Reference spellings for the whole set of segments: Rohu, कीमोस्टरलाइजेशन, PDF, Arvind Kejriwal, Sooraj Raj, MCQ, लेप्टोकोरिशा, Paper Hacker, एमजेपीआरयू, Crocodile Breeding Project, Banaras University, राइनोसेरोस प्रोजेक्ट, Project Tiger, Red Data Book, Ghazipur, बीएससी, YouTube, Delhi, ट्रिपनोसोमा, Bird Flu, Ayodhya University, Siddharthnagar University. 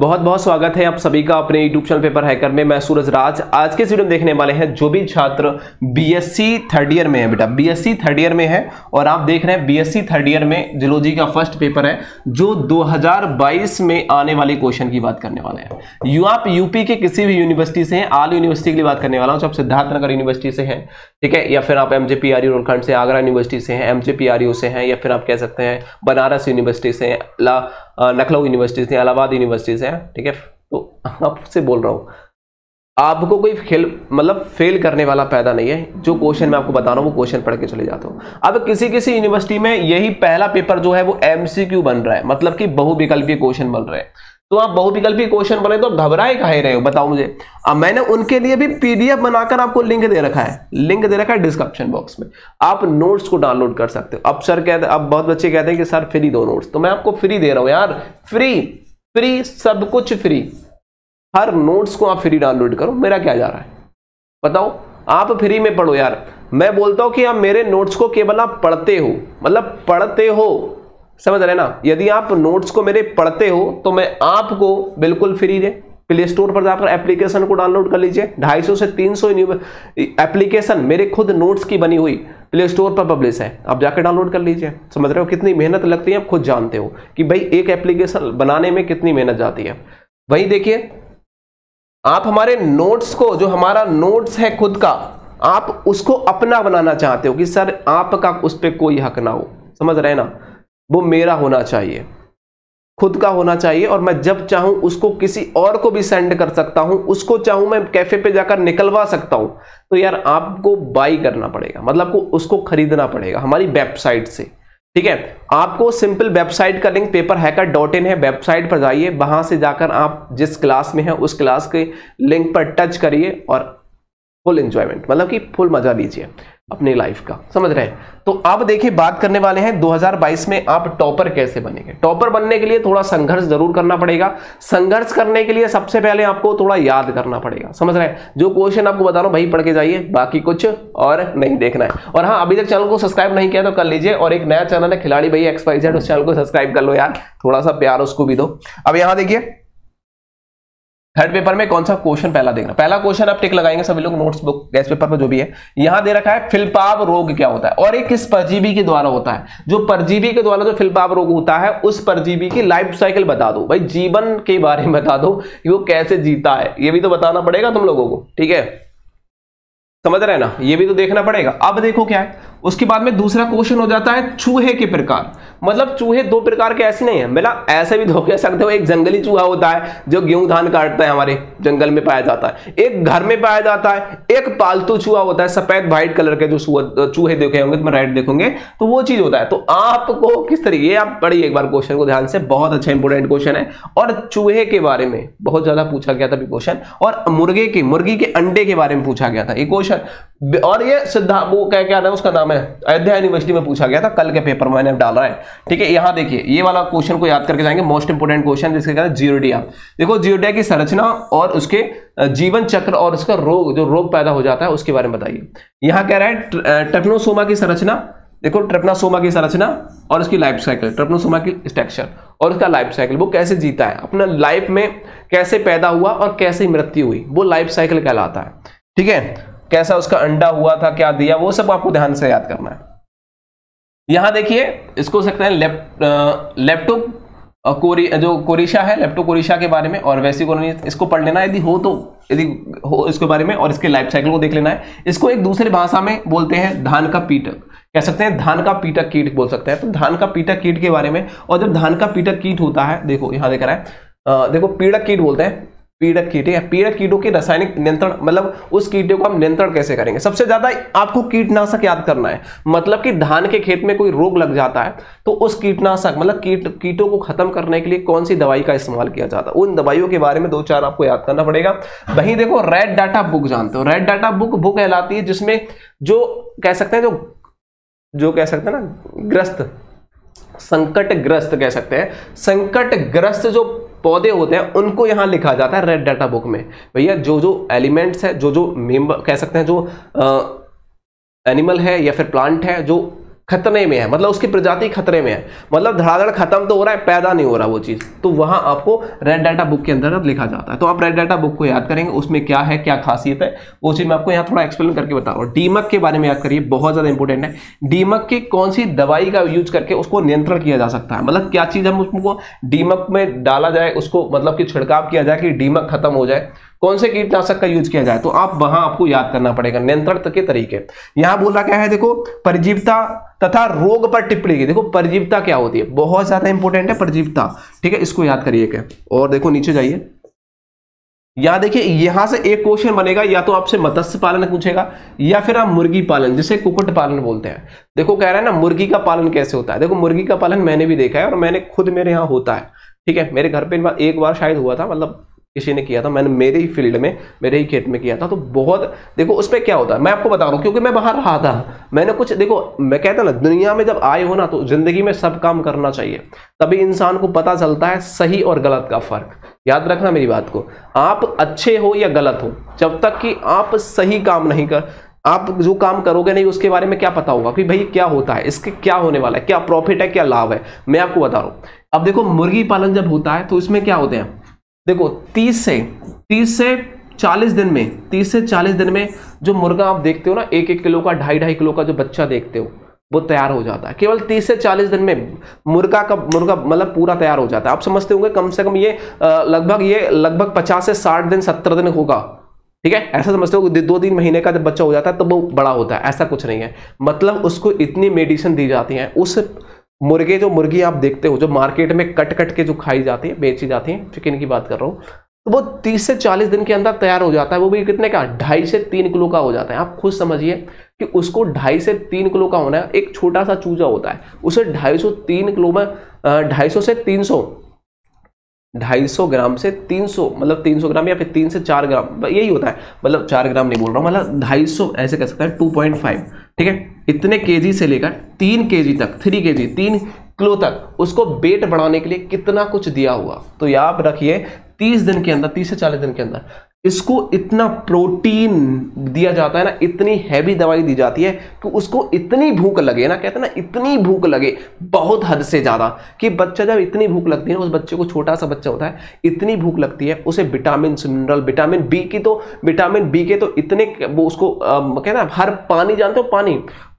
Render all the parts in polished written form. बहुत बहुत स्वागत है आप सभी का अपने YouTube चैनल पेपर हैकर में। मैं सूरज राज। आज के इस वीडियो में देखने वाले हैं जो भी छात्र बीएससी थर्ड ईयर में है, बेटा बीएससी थर्ड ईयर में है और आप देख रहे हैं बीएससी थर्ड ईयर में जियोलॉजी का फर्स्ट पेपर है जो 2022 में आने वाले क्वेश्चन की बात करने वाले हैं। आप यूपी के किसी भी यूनिवर्सिटी से हैं, आल यूनिवर्सिटी की बात करने वाला हूँ, आप सिद्धार्थनगर यूनिवर्सिटी से हैं, ठीक है, या फिर आप एमजेपीआरयू रोलखंड से, आगरा यूनिवर्सिटी से हैं, एमजेपीआरयू से हैं, या फिर आप कह सकते हैं बनारस यूनिवर्सिटी से, लखनऊ यूनिवर्सिटी से, इलाहाबाद यूनिवर्सिटी से, ठीक है। तो आपसे बोल रहा हूँ, आपको कोई फेल करने वाला पैदा नहीं है। जो क्वेश्चन मैं आपको बता रहा हूँ वो क्वेश्चन पढ़ के चले जाता हूँ। अब किसी किसी यूनिवर्सिटी में यही पहला पेपर जो है वो एमसीक्यू बन रहा है, मतलब कि बहुविकल्पीय क्वेश्चन बन रहे हैं। तो आप बहुविकल्पीय क्वेश्चन बने तो घबराए काहे रहे हो, बताओ मुझे। अब मैंने उनके लिए भी पीडीएफ बनाकर आपको लिंक दे रखा है, डिस्क्रिप्शन बॉक्स में आप नोट्स को डाउनलोड कर सकते हो। अब सर कहते, अब बहुत बच्चे कहते हैं कि सर फ्री दो नोट्स, तो मैं आपको फ्री दे रहा हूं यार, फ्री सब कुछ फ्री, हर नोट्स को आप फ्री डाउनलोड करो। मेरा क्या जा रहा है बताओ, आप फ्री में पढ़ो यार। मैं बोलता हूं कि आप मेरे नोट्स को केवल आप पढ़ते हो, मतलब पढ़ते हो, समझ रहे ना। यदि आप नोट्स को मेरे पढ़ते हो तो मैं आपको बिल्कुल फ्री दे, प्ले स्टोर पर जाकर एप्लीकेशन को डाउनलोड कर लीजिए। 250 से 300 एप्लीकेशन मेरे खुद नोट्स की बनी हुई प्ले स्टोर पर पब्लिश है, आप जाकर डाउनलोड कर लीजिए। समझ रहे हो कितनी मेहनत लगती है, आप खुद जानते हो कि भाई एक एप्लीकेशन बनाने में कितनी मेहनत जाती है। वही देखिए आप हमारे नोट्स को, जो हमारा नोट्स है खुद का, आप उसको अपना बनाना चाहते हो कि सर आपका उस पर कोई हक ना हो, समझ रहे ना, वो मेरा होना चाहिए, खुद का होना चाहिए और मैं जब चाहूं उसको किसी और को भी सेंड कर सकता हूं, उसको चाहूं मैं कैफे पे जाकर निकलवा सकता हूं। तो यार आपको बाई करना पड़ेगा, मतलब को उसको खरीदना पड़ेगा हमारी वेबसाइट से, ठीक है। आपको सिंपल वेबसाइट का लिंक paperhacker.in है, वेबसाइट पर जाइए, वहां से जाकर आप जिस क्लास में है उस क्लास के लिंक पर टच करिए और फुल एंजॉयमेंट, मतलब कि फुल मजा लीजिए अपनी लाइफ का, समझ रहे हैं। तो आप देखिए बात करने वाले हैं 2022 में आप टॉपर कैसे बनेंगे। टॉपर बनने के लिए थोड़ा संघर्ष जरूर करना पड़ेगा। संघर्ष करने के लिए सबसे पहले आपको थोड़ा याद करना पड़ेगा, समझ रहे हैं। जो क्वेश्चन आपको बता रहा हूं भाई पढ़ के जाइए, बाकी कुछ और नहीं देखना है। और हाँ, अभी तक चैनल को सब्सक्राइब नहीं किया तो कर लीजिए, और एक नया चैनल है खिलाड़ी भाई XYZ, उस चैनल को सब्सक्राइब कर लो यार, थोड़ा सा प्यार उसको भी दो। अब यहाँ देखिए थर्ड पेपर में कौन सा क्वेश्चन पहला देखना। पहला क्वेश्चन आप टिक लगाएंगे सभी लोग, नोट्स बुक गैस पेपर पर जो भी है। यहां दे रखा है फिलपाव रोग क्या होता है और ये किस परजीवी के द्वारा होता है। जो परजीवी के द्वारा जो फिलपाव रोग होता है उस परजीवी की लाइफ साइकिल बता दो, भाई जीवन के बारे में बता दो कि वो कैसे जीता है, ये भी तो बताना पड़ेगा तुम लोगों को, ठीक है, समझ रहे हैं ना, ये भी तो देखना पड़ेगा। अब देखो क्या है उसके बाद में दूसरा क्वेश्चन हो जाता है चूहे के प्रकार, मतलब चूहे दो प्रकार के ऐसे नहीं है, मतलब ऐसे भी धोखे सकते हो। एक जंगली चूहा होता है जो गेहूं धान काटता है, हमारे जंगल में पाया जाता है, एक घर में पाया जाता है, एक पालतू चूहा होता है सफेद व्हाइट कलर के, जो चूहे देखे होंगे तुम रेड देखोगे, तो वो चीज होता है। तो आपको किस तरीके, आप पढ़िए एक बार क्वेश्चन को ध्यान से, बहुत अच्छा इंपोर्टेंट क्वेश्चन है और चूहे के बारे में बहुत ज्यादा पूछा गया था क्वेश्चन, और मुर्गी के अंडे के बारे में पूछा गया था ये क्वेश्चन, और ये वो क्या है उसका नाम है, अयोध्या यूनिवर्सिटी में पूछा गया था, कल के पेपर मैंने डाला है, ठीक है। यहां देखिए ये वाला क्वेश्चन को याद करके जाएंगे, मोस्ट इंपोर्टेंट क्वेश्चन, जिसके कारण जियोडिया। देखो जियोडिया की संरचना और उसके जीवन चक्र और उसका रोग, जो रोग पैदा हो जाता है उसके बारे में बताइए। यहां कह रहा है ट्रिपनोसोमा की संरचना, देखो ट्रिपनोसोमा की संरचना और उसकी लाइफ साइकिल, ट्रिपनोसोमा की स्ट्रक्चर और उसका लाइफ साइकिल, वो कैसे जीता है, अपना लाइफ में कैसे पैदा हुआ और कैसे मृत्यु हुई, वो लाइफ साइकिल कहलाता है, ठीक है। कैसा उसका अंडा हुआ था, क्या दिया, वो सब आपको ध्यान से याद करना है। यहां देखिए इसको सकते हैं लेप्टोकोरिशा है, लेप्टोकोरिशा के बारे में और वैसिकोरिनिस, इसको पढ़ लेना यदि हो तो, यदि हो इसके बारे में, और इसके लाइफ साइकिल को देख लेना है। इसको एक दूसरे भाषा में बोलते हैं धान का पीटक, कह सकते हैं धान का पीटक कीट बोल सकते हैं। तो धान का पीटक कीट के बारे में, और जब धान का पीटक कीट होता है, देखो यहां देख रहा है, देखो पीड़क कीट बोलते हैं, पीड़क कीट है, पीड़क कीटों के रासायनिक नियंत्रण, मतलब उस कीटों को हम नियंत्रण कैसे करेंगे। सबसे ज्यादा आपको कीटनाशक याद करना है, मतलब कि धान के खेत में कोई रोग लग जाता है तो उस कीटनाशक, मतलब कीटों को खत्म करने के लिए कौन सी दवाई का इस्तेमाल किया जाता है, उन दवाइयों के बारे में 2-4 आपको याद करना पड़ेगा। वहीं देखो रेड डाटा बुक, जानते हो रेड डाटा बुक वो कहलाती है जिसमें जो कह सकते हैं, जो कह सकते हैं ना ग्रस्त, संकटग्रस्त कह सकते हैं, संकटग्रस्त जो पौधे होते हैं उनको यहां लिखा जाता है रेड डाटा बुक में। भैया जो जो एलिमेंट्स है, जो जो मेंबर कह सकते हैं, जो एनिमल है या फिर प्लांट है, जो खतरे में है, मतलब उसकी प्रजाति खतरे में है, मतलब धड़ाधड़ खत्म तो हो रहा है, पैदा नहीं हो रहा वो चीज़, तो वहाँ आपको रेड डाटा बुक के अंदर लिखा जाता है। तो आप रेड डाटा बुक को याद करेंगे, उसमें क्या है, क्या खासियत है, वो चीज़ मैं आपको यहाँ थोड़ा एक्सप्लेन करके बता रहा हूँ। डीमक के बारे में याद करिए, बहुत ज़्यादा इंपॉर्टेंट है। डीमक की कौन सी दवाई का यूज करके उसको नियंत्रण किया जा सकता है, मतलब क्या चीज़ हम उसको डीमक में डाला जाए, उसको मतलब कि छिड़काव किया जाए कि डीमक खत्म हो जाए, कौन से कीटनाशक का यूज किया जाए, तो आप वहां आपको याद करना पड़ेगा नियंत्रण के तरीके। यहां बोला क्या है, देखो परजीवता तथा रोग पर टिप्पणी की। देखो परजीवता क्या होती है, बहुत ज्यादा इंपॉर्टेंट है परजीवता, ठीक है, इसको याद करिए। और देखो नीचे जाइए, यहाँ देखिए, यहाँ से एक क्वेश्चन बनेगा, या तो आपसे मत्स्य पालन पूछेगा या फिर आप मुर्गी पालन, जिसे कुक्कुट पालन बोलते हैं। देखो कह रहा है ना मुर्गी का पालन कैसे होता है, देखो मुर्गी का पालन मैंने भी देखा है और मैंने खुद मेरे यहाँ होता है, ठीक है, मेरे घर पे एक बार शायद हुआ था, मतलब किसी ने किया था, मैंने मेरे ही फील्ड में मेरे ही खेत में किया था। तो बहुत देखो उसमें क्या होता है, मैं आपको बता रहा हूँ क्योंकि मैं बाहर रहा था, मैंने कुछ देखो, मैं कहता ना दुनिया में जब आए हो ना तो जिंदगी में सब काम करना चाहिए, तभी इंसान को पता चलता है सही और गलत का फर्क। याद रखना मेरी बात को, आप अच्छे हो या गलत हो, जब तक कि आप सही काम नहीं कर, आप जो काम करोगे नहीं उसके बारे में क्या पता होगा कि भाई क्या होता है, इसके क्या होने वाला है, क्या प्रॉफिट है, क्या लाभ है, मैं आपको बता रहा हूँ। अब देखो मुर्गी पालन जब होता है तो इसमें क्या होते हैं, देखो 30 से 40 दिन में जो मुर्गा आप देखते हो ना, 1-1 किलो का, 2.5-2.5 किलो का जो बच्चा देखते हो वो तैयार हो जाता है, केवल 30 से 40 दिन में मुर्गा मतलब पूरा तैयार हो जाता है। आप समझते होंगे कम से कम ये लगभग 50 से 60 दिन 70 दिन होगा, ठीक है, ऐसा समझते हो, 2-3 महीने का जब बच्चा हो जाता है तब तो वो बड़ा होता है, ऐसा कुछ नहीं है, मतलब उसको इतनी मेडिसिन दी जाती है। उस मुर्गे जो मुर्गी आप देखते हो जो मार्केट में कट के जो खाई जाती है, बेची जाती है, चिकन की बात कर रहा हूँ, तो वो 30 से 40 दिन के अंदर तैयार हो जाता है, वो भी कितने का, 2.5 से 3 किलो का हो जाता है। आप खुद समझिए कि उसको 2.5 से 3 किलो का होना है, एक छोटा सा चूजा होता है उसे 250-3 किलो में 250 ग्राम से 300, मतलब 300 ग्राम या फिर 3 से 4 ग्राम, यही होता है, मतलब 4 ग्राम नहीं बोल रहा हूँ, मतलब 250 ऐसे कह सकते हैं, 2.5, ठीक है, इतने केजी से लेकर 3 केजी तक, 3 किलो तक उसको वेट बढ़ाने के लिए कितना कुछ दिया हुआ। तो याद रखिए 30 दिन के अंदर, 30 से 40 दिन के अंदर इसको इतना प्रोटीन दिया जाता है ना, इतनी हैवी दवाई दी जाती है कि उसको इतनी भूख लगे ना, कहते हैं ना इतनी भूख लगे, बहुत हद से ज़्यादा, कि बच्चा जब इतनी भूख लगती है ना, उस बच्चे को, छोटा सा बच्चा होता है, इतनी भूख लगती है उसे विटामिन मिनरल, विटामिन बी के तो इतने वो उसको कहते हैं हर पानी, जानते हो पानी,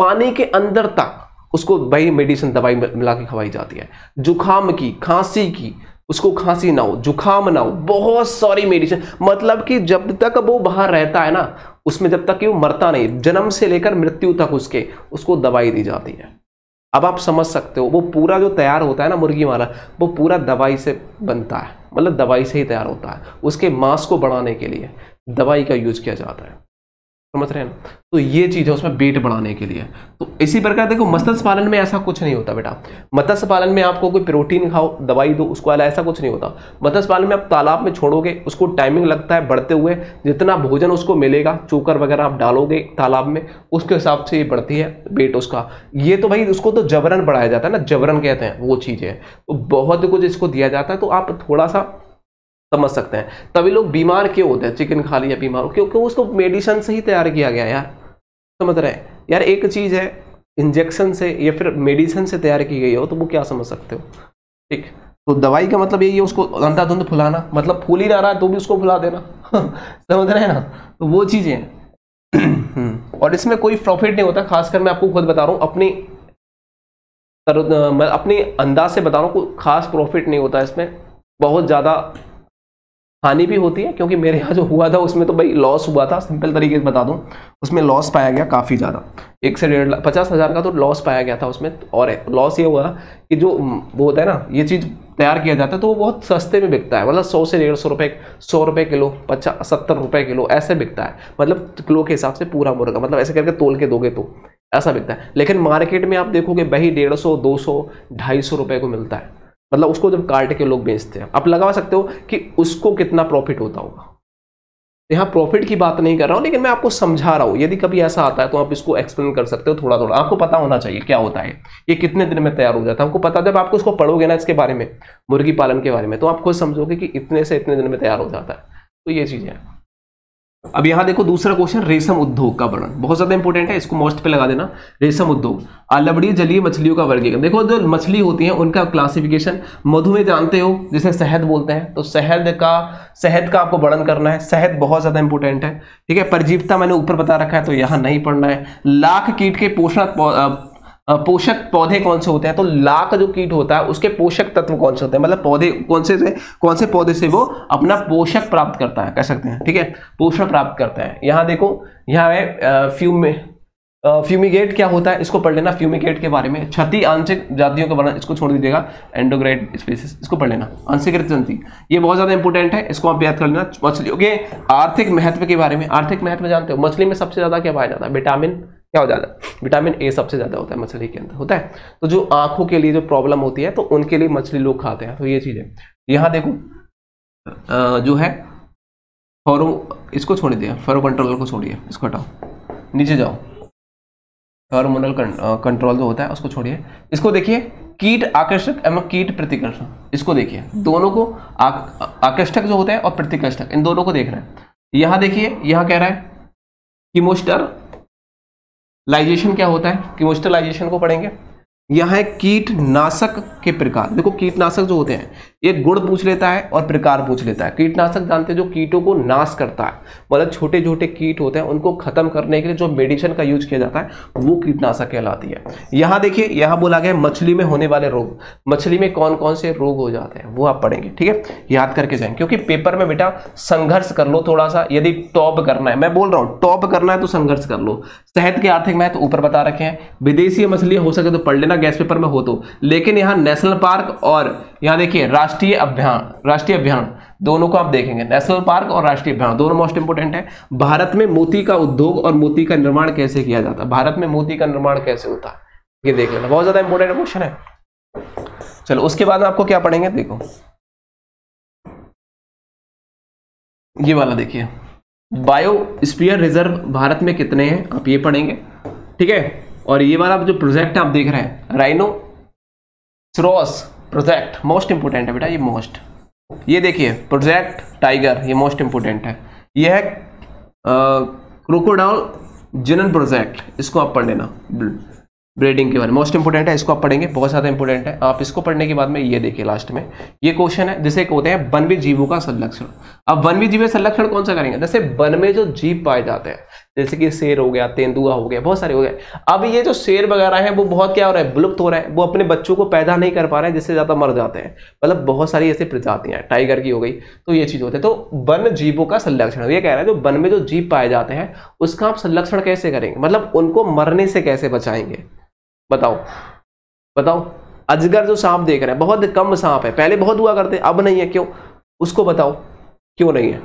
पानी के अंदर तक उसको भाई मेडिसिन दवाई मिला के खवाई जाती है। जुकाम की, खांसी की, उसको खांसी ना हो, जुकाम ना हो, बहुत सारी मेडिसिन, मतलब कि जब तक वो बाहर रहता है ना उसमें, जब तक कि वो मरता नहीं, जन्म से लेकर मृत्यु तक उसको दवाई दी जाती है। अब आप समझ सकते हो वो पूरा जो तैयार होता है ना मुर्गी वाला, वो पूरा दवाई से बनता है, मतलब दवाई से ही तैयार होता है, उसके मांस को बढ़ाने के लिए दवाई का यूज किया जाता है, समझ रहे हैं ना। तो ये चीज़ है उसमें वेट बढ़ाने के लिए। तो इसी प्रकार देखो मत्स्य पालन में ऐसा कुछ नहीं होता बेटा, मत्स्य पालन में आपको कोई प्रोटीन खाओ, दवाई दो उसको, ऐसा कुछ नहीं होता। मत्स्य पालन में आप तालाब में छोड़ोगे, उसको टाइमिंग लगता है बढ़ते हुए, जितना भोजन उसको मिलेगा, चोकर वगैरह आप डालोगे तालाब में, उसके हिसाब से ये बढ़ती है वेट उसका। ये तो भाई उसको तो जबरन बढ़ाया जाता है ना, जबरन कहते हैं वो चीज़ें, तो बहुत कुछ इसको दिया जाता है। तो आप थोड़ा सा समझ सकते हैं तभी लोग बीमार क्यों होते हैं, चिकन खा लिया बीमार हो, क्योंकि उसको मेडिसिन से ही तैयार किया गया यार, समझ रहे हैं यार। एक चीज़ है इंजेक्शन से या फिर मेडिसिन से तैयार की गई हो तो वो क्या समझ सकते हो, ठीक। तो दवाई का मतलब यही है, उसको अंधाधुंध फुलाना, मतलब फूल ही ना रहा है तो भी उसको फुला देना समझ रहे हैं ना, तो वो चीज़ें हैं और इसमें कोई प्रॉफिट नहीं होता, खासकर मैं आपको खुद बता रहा हूँ, अपने अंदाज से बता रहा हूँ, कोई खास प्रॉफिट नहीं होता इसमें, बहुत ज़्यादा हानि भी होती है, क्योंकि मेरे यहाँ जो हुआ था उसमें तो भाई लॉस हुआ था, सिंपल तरीके से बता दूं, उसमें लॉस पाया गया काफ़ी ज़्यादा, 1 से 1.5 लाख 50,000 का तो लॉस पाया गया था उसमें। और लॉस ये हुआ कि जो वो होता है ना, ये चीज़ तैयार किया जाता है तो वो बहुत सस्ते में बिकता है, मतलब 100 से 150 रुपये, 100 रुपये किलो, 50-70 रुपये किलो ऐसे बिकता है, मतलब किलो के हिसाब से पूरा मुर्गा, मतलब ऐसे करके तोल के दोगे तो ऐसा बिकता है। लेकिन मार्केट में आप देखोगे वही 150, 200, 250 रुपये को मिलता है, मतलब उसको जब काट के लोग बेचते हैं। आप लगा सकते हो कि उसको कितना प्रॉफिट होता होगा। यहाँ प्रॉफिट की बात नहीं कर रहा हूँ, लेकिन मैं आपको समझा रहा हूँ, यदि कभी ऐसा आता है तो आप इसको एक्सप्लेन कर सकते हो थोड़ा थोड़ा, आपको पता होना चाहिए क्या होता है, ये कितने दिन में तैयार हो जाता है, आपको पता, जब आपको इसको पढ़ोगे ना इसके बारे में, मुर्गी पालन के बारे में, तो आप खुद समझोगे कि इतने से इतने दिन में तैयार हो जाता है। तो ये चीज़ें हैं। अब यहाँ देखो दूसरा क्वेश्चन रेशम उद्योग का वर्णन, बहुत ज्यादा इंपॉर्टेंट है, इसको मोस्ट पे लगा देना। रेशम उद्योग, अलवड़ीय जलीय मछलियों का वर्गीकरण। देखो जो मछली होती है उनका क्लासिफिकेशन, मधुमेह जानते हो जिसे शहद बोलते हैं, तो शहद का आपको वर्णन करना है, शहद बहुत ज्यादा इंपॉर्टेंट है, ठीक है। परजीवता मैंने ऊपर बता रखा है तो यहाँ नहीं पढ़ना है। लाख कीट के पोषक पौधे कौन से होते हैं, तो लाख जो कीट होता है उसके पोषक तत्व कौन से होते हैं, मतलब पौधे कौन से पौधे से वो अपना पोषक प्राप्त करता है, कह सकते हैं, ठीक है, पोषण प्राप्त करता है। यहाँ देखो, यहाँ है फ्यूमिगेट क्या होता है, इसको पढ़ लेना। फ्यूमिगेट के बारे में क्षति आंशिक जातियों का वर्णन, इसको छोड़ दीजिएगा। एंडोग्रेड स्पीसीज, इसको पढ़ लेना। आंशिक जाति ये बहुत ज़्यादा इंपॉर्टेंट है, इसको आप याद कर लेना। मछलियों के आर्थिक महत्व के बारे में, आर्थिक महत्व जानते हो, मछली में सबसे ज़्यादा क्या पाया जाता है, विटामिन क्या हो जाता है, विटामिन ए सबसे ज़्यादा होता है मछली के अंदर, होता है। तो जो आंखों के लिए जो प्रॉब्लम होती है तो उनके लिए मछली लोग खाते हैं, तो ये चीज़ है। यहाँ देखो जो है फॉरो, इसको छोड़ दिया, फॉरो कंट्रोलर को छोड़िए, इसको हटाओ, नीचे जाओ, हार्मोनल कंट्रोल जो होता है उसको छोड़िए। इसको देखिए, कीट आकर्षक एवं कीट प्रतिकर्षक, इसको देखिए, दोनों को आकर्षक जो होता है और प्रतिकर्षक, इन दोनों को देख रहे हैं। यहाँ देखिए, यहाँ कह रहा है कीमोस्टर लाइजेशन क्या होता है, कीमोस्टरलाइजेशन को पढ़ेंगे। यहाँ है कीटनाशक के प्रकार, देखो कीटनाशक जो होते हैं ये गुण पूछ लेता है और प्रकार पूछ लेता है। कीटनाशक जानते हैं जो कीटों को नाश करता है, मतलब छोटे छोटे कीट होते हैं उनको खत्म करने के लिए जो मेडिसिन का यूज किया जाता है वो कीटनाशक कहलाती है। यहाँ देखिए, यहाँ बोला गया मछली में होने वाले रोग, मछली में कौन कौन से रोग हो जाते हैं वो आप पढ़ेंगे, ठीक है, याद करके जाएंगे, क्योंकि पेपर में बेटा संघर्ष कर लो थोड़ा सा, यदि टॉप करना है, मैं बोल रहा हूँ टॉप करना है तो संघर्ष कर लो। शहद के आर्थिक महत्व ऊपर बता रखे हैं, विदेशी मछलियाँ हो सके तो पढ़ लेना गैस पेपर में हो तो, लेकिन यहाँ नेशनल पार्क और यहाँ देखिए राष्ट्रीय अभियान दोनों को आप देखेंगे, नेशनल पार्क और राष्ट्रीय अभियान दोनों मोस्ट इंपोर्टेंट है। भारत में मोती का उद्योग और मोती का निर्माण कैसे किया जाता है, भारत में मोती का निर्माण कैसे होता है ये देख लेना, बहुत ज्यादा इंपोर्टेंट क्वेश्चन है। चलो उसके बाद आपको क्या पढ़ेंगे, देखो ये वाला देखिए, बायोस्फीयर रिजर्व भारत में कितने हैं, आप ये पढ़ेंगे, ठीक है। और ये वाला जो प्रोजेक्ट आप देख रहे हैं, राइनोसेरोस प्रोजेक्ट मोस्ट इंपोर्टेंट है बेटा, ये मोस्ट, ये देखिए प्रोजेक्ट टाइगर, ये मोस्ट इंपोर्टेंट है। ये है क्रोकोडाइल जिनन प्रोजेक्ट, इसको आप पढ़ लेना, ब्रीडिंग के बारे में मोस्ट इंपोर्टेंट है, इसको आप पढ़ेंगे, बहुत ज़्यादा इंपॉर्टेंट है। आप इसको पढ़ने के बाद में ये देखिए लास्ट में ये क्वेश्चन है जिसे कहते हैं वन्य जीवों का संरक्षण। अब वन्य जीव संरक्षण कौन सा करेंगे, जैसे वन में जो जीव पाए जाते हैं, जैसे कि शेर हो गया, तेंदुआ हो गया, बहुत सारे हो गए। अब ये जो शेर वगैरह है वो बहुत क्या हो रहा है, विलुप्त हो रहा है, वो अपने बच्चों को पैदा नहीं कर पा रहे हैं, जिससे ज़्यादा मर जाते हैं, मतलब बहुत सारी ऐसी प्रजातियाँ, टाइगर की हो गई, तो ये चीज़ होती है। तो वन्य जीवों का संरक्षण ये कह रहा है जो वन में जो जीव पाए जाते हैं उसका आप संरक्षण कैसे करेंगे, मतलब उनको मरने से कैसे बचाएंगे, बताओ। अजगर जो सांप देख रहे हैं, बहुत कम सांप है, पहले बहुत हुआ करते, अब नहीं है, क्यों, उसको बताओ क्यों नहीं है,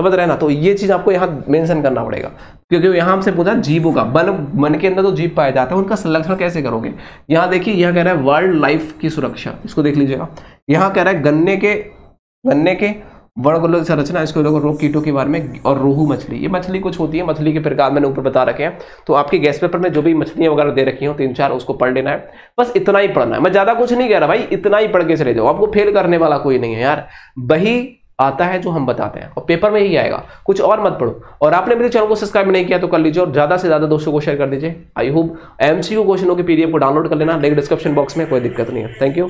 समझ रहे ना। तो ये चीज आपको यहाँ मेंशन करना पड़ेगा, क्योंकि यहाँ हमसे पूछा जीवों का, वन के अंदर जो जीव पाए जाते हैं उनका संरक्षण कैसे करोगे। यहाँ देखिए, यहाँ कह रहा है वाइल्ड लाइफ की सुरक्षा, इसको देख लीजिएगा। यहाँ कह रहा है गन्ने के वर्णगोलक संरचना, इसको रोग कीटों के बारे में, और रोहू मछली, ये मछली कुछ होती है, मछली के प्रकार मैंने ऊपर बता रखे हैं। तो आपके गैस पेपर में जो भी मछलियां वगैरह दे रखी हो 3-4 उसको पढ़ लेना है, बस इतना ही पढ़ना है, मैं ज़्यादा कुछ नहीं कह रहा भाई, इतना ही पढ़ के चले जाओ, आपको फेल करने वाला कोई नहीं है यार, वही आता है जो हम बताते हैं और पेपर में यही आएगा, कुछ और मत पढ़ो। और आपने मेरे चैनल को सब्सक्राइब नहीं किया तो कर लीजिए, और ज़्यादा से ज़्यादा दोस्तों को शेयर कर दीजिए। आई होप MCQ क्वेश्चनों के PDF को डाउनलोड कर लेना, लिंक डिस्क्रिप्शन बॉक्स में, कोई दिक्कत नहीं है। Thank you.